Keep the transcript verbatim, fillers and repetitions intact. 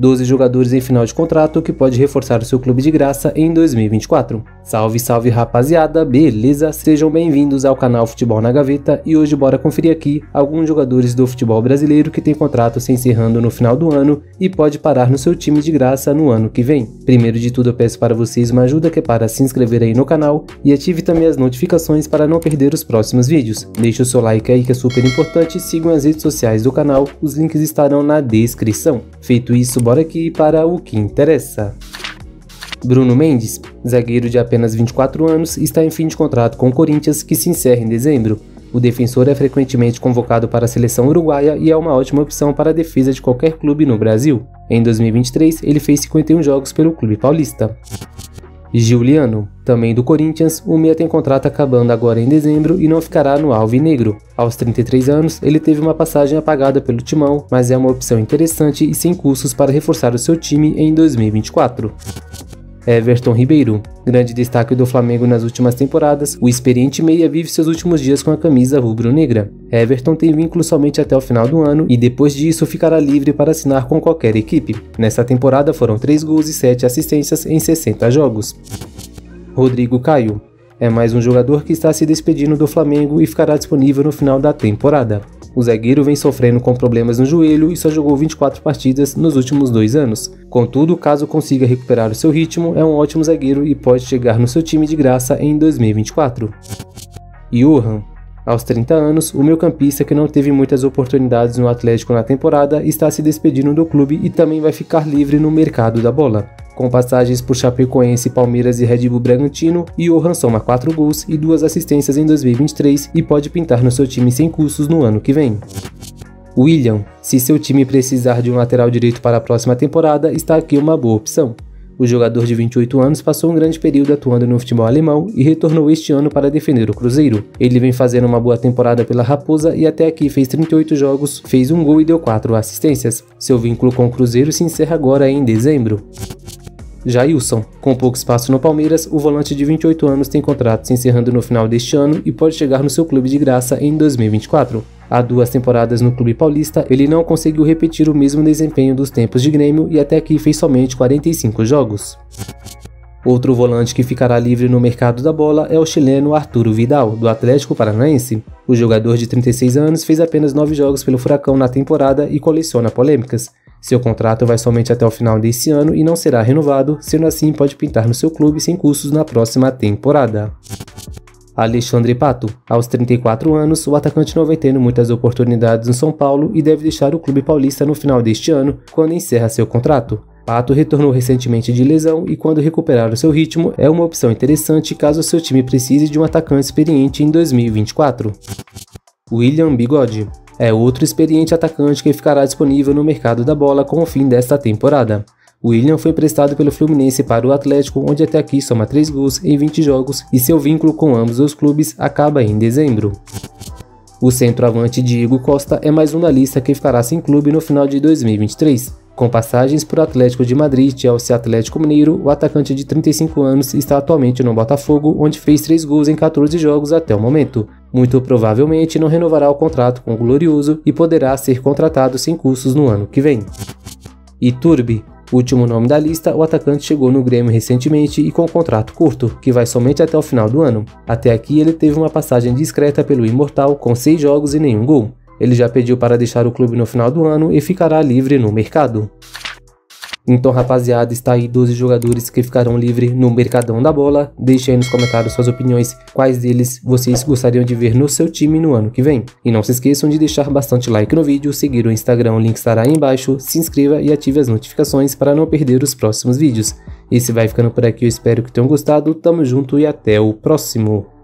doze jogadores em final de contrato, que pode reforçar o seu clube de graça em dois mil e vinte e quatro. Salve, salve rapaziada, beleza? Sejam bem-vindos ao canal Futebol na Gaveta e hoje bora conferir aqui alguns jogadores do futebol brasileiro que tem contrato se encerrando no final do ano e pode parar no seu time de graça no ano que vem. Primeiro de tudo eu peço para vocês uma ajuda que é para se inscrever aí no canal e ative também as notificações para não perder os próximos vídeos. Deixe o seu like aí que é super importante, sigam as redes sociais do canal, os links estarão na descrição. Feito isso, bora aqui para o que interessa. Bruno Mendes, zagueiro de apenas vinte e quatro anos, está em fim de contrato com o Corinthians, que se encerra em dezembro. O defensor é frequentemente convocado para a seleção uruguaia e é uma ótima opção para a defesa de qualquer clube no Brasil. Em dois mil e vinte e três, ele fez cinquenta e um jogos pelo clube paulista. Giuliano, também do Corinthians, o meia tem contrato acabando agora em dezembro e não ficará no alvinegro. Aos trinta e três anos, ele teve uma passagem apagada pelo Timão, mas é uma opção interessante e sem custos para reforçar o seu time em dois mil e vinte e quatro. Everton Ribeiro, grande destaque do Flamengo nas últimas temporadas, o experiente meia vive seus últimos dias com a camisa rubro-negra. Everton tem vínculo somente até o final do ano e depois disso ficará livre para assinar com qualquer equipe. Nessa temporada foram três gols e sete assistências em sessenta jogos. Rodrigo Caio, é mais um jogador que está se despedindo do Flamengo e ficará disponível no final da temporada. O zagueiro vem sofrendo com problemas no joelho e só jogou vinte e quatro partidas nos últimos dois anos. Contudo, caso consiga recuperar o seu ritmo, é um ótimo zagueiro e pode chegar no seu time de graça em dois mil e vinte e quatro. Johan, aos trinta anos, o meio-campista que não teve muitas oportunidades no Atlético na temporada está se despedindo do clube e também vai ficar livre no mercado da bola. Com passagens por Chapecoense, Palmeiras e Red Bull Bragantino, Johan soma quatro gols e duas assistências em dois mil e vinte e três e pode pintar no seu time sem custos no ano que vem. William, se seu time precisar de um lateral direito para a próxima temporada, está aqui uma boa opção. O jogador de vinte e oito anos passou um grande período atuando no futebol alemão e retornou este ano para defender o Cruzeiro. Ele vem fazendo uma boa temporada pela Raposa e até aqui fez trinta e oito jogos, fez um gol e deu quatro assistências. Seu vínculo com o Cruzeiro se encerra agora em dezembro. Jailson, com pouco espaço no Palmeiras, o volante de vinte e oito anos tem contrato se encerrando no final deste ano e pode chegar no seu clube de graça em dois mil e vinte e quatro. Há duas temporadas no clube paulista, ele não conseguiu repetir o mesmo desempenho dos tempos de Grêmio e até aqui fez somente quarenta e cinco jogos. Outro volante que ficará livre no mercado da bola é o chileno Arturo Vidal, do Atlético Paranaense. O jogador de trinta e seis anos fez apenas nove jogos pelo Furacão na temporada e coleciona polêmicas. Seu contrato vai somente até o final desse ano e não será renovado, sendo assim pode pintar no seu clube sem custos na próxima temporada. Alexandre Pato, aos trinta e quatro anos, o atacante não vem tendo muitas oportunidades no São Paulo e deve deixar o clube paulista no final deste ano, quando encerra seu contrato. Pato retornou recentemente de lesão e quando recuperar o seu ritmo é uma opção interessante caso seu time precise de um atacante experiente em dois mil e vinte e quatro. William Bigode é outro experiente atacante que ficará disponível no mercado da bola com o fim desta temporada. William foi emprestado pelo Fluminense para o Atlético, onde até aqui soma três gols em vinte jogos e seu vínculo com ambos os clubes acaba em dezembro. O centroavante Diego Costa é mais um da lista que ficará sem clube no final de dois mil e vinte e três. Com passagens por Atlético de Madrid, Chelsea e Atlético Mineiro, o atacante de trinta e cinco anos está atualmente no Botafogo, onde fez três gols em quatorze jogos até o momento. Muito provavelmente não renovará o contrato com o Glorioso e poderá ser contratado sem custos no ano que vem. Iturbe, último nome da lista, o atacante chegou no Grêmio recentemente e com um contrato curto, que vai somente até o final do ano. Até aqui ele teve uma passagem discreta pelo Imortal com seis jogos e nenhum gol. Ele já pediu para deixar o clube no final do ano e ficará livre no mercado. Então rapaziada, está aí doze jogadores que ficarão livres no mercadão da bola. Deixe aí nos comentários suas opiniões, quais deles vocês gostariam de ver no seu time no ano que vem. E não se esqueçam de deixar bastante like no vídeo, seguir o Instagram, o link estará aí embaixo, se inscreva e ative as notificações para não perder os próximos vídeos. Esse vai ficando por aqui, eu espero que tenham gostado, tamo junto e até o próximo.